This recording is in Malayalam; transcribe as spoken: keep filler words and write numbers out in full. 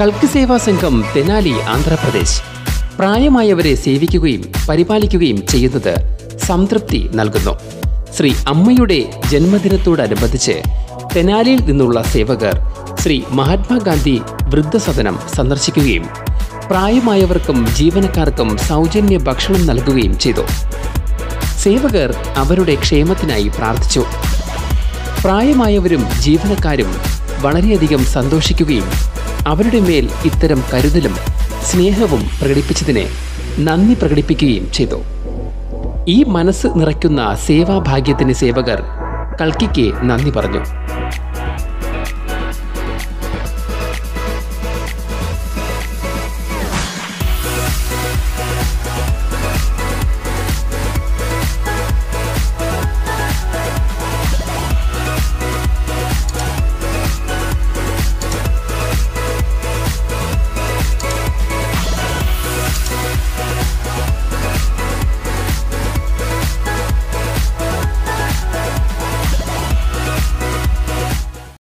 കൽക്ക് സേവാ സംഘം തെനാലി ആന്ധ്രാപ്രദേശ് പ്രായമായവരെ സേവിക്കുകയും പരിപാലിക്കുകയും ചെയ്യുന്നത് സംതൃപ്തി നൽകുന്നു. ശ്രീ അമ്മയുടെ ജന്മദിനത്തോടനുബന്ധിച്ച് തെനാലിയിൽ നിന്നുള്ള സേവകർ ശ്രീ മഹാത്മാഗാന്ധി വൃദ്ധസദനം സന്ദർശിക്കുകയും പ്രായമായവർക്കും ജീവനക്കാർക്കും സൗജന്യ ഭക്ഷണം നൽകുകയും ചെയ്തു. സേവകർ അവരുടെ ക്ഷേമത്തിനായി പ്രാർത്ഥിച്ചു. പ്രായമായവരും ജീവനക്കാരും വളരെയധികം സന്തോഷിക്കുകയും അവരുടെ മേൽ ഇത്തരം കരുതലും സ്നേഹവും പ്രകടിപ്പിച്ചതിനെ നന്ദി പ്രകടിപ്പിക്കുകയും ചെയ്തു. ഈ മനസ്സ് നിറയ്ക്കുന്ന സേവാഭാഗ്യത്തിന് സേവകർ കൽക്കിക്ക് നന്ദി പറഞ്ഞു.